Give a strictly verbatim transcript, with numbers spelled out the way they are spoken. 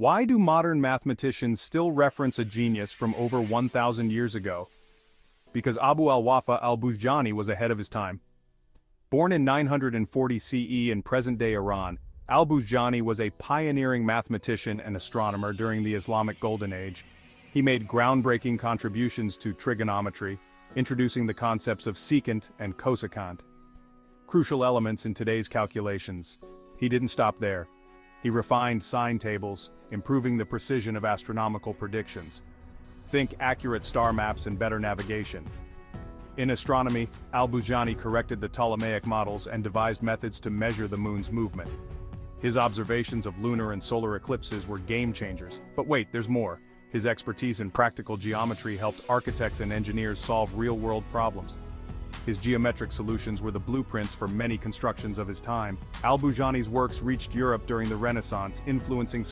Why do modern mathematicians still reference a genius from over one thousand years ago? Because Abū al-Wafā' al-Būzjānī was ahead of his time. Born in nine hundred forty C E in present-day Iran, al-Būzjānī was a pioneering mathematician and astronomer during the Islamic Golden Age. He made groundbreaking contributions to trigonometry, introducing the concepts of secant and cosecant, crucial elements in today's calculations. He didn't stop there. He refined sine tables, improving the precision of astronomical predictions. Think accurate star maps and better navigation. In astronomy, al-Būzjānī corrected the Ptolemaic models and devised methods to measure the moon's movement. His observations of lunar and solar eclipses were game-changers. But wait, there's more. His expertise in practical geometry helped architects and engineers solve real-world problems. His geometric solutions were the blueprints for many constructions of his time. Al-Būzjānī's works reached Europe during the Renaissance, influencing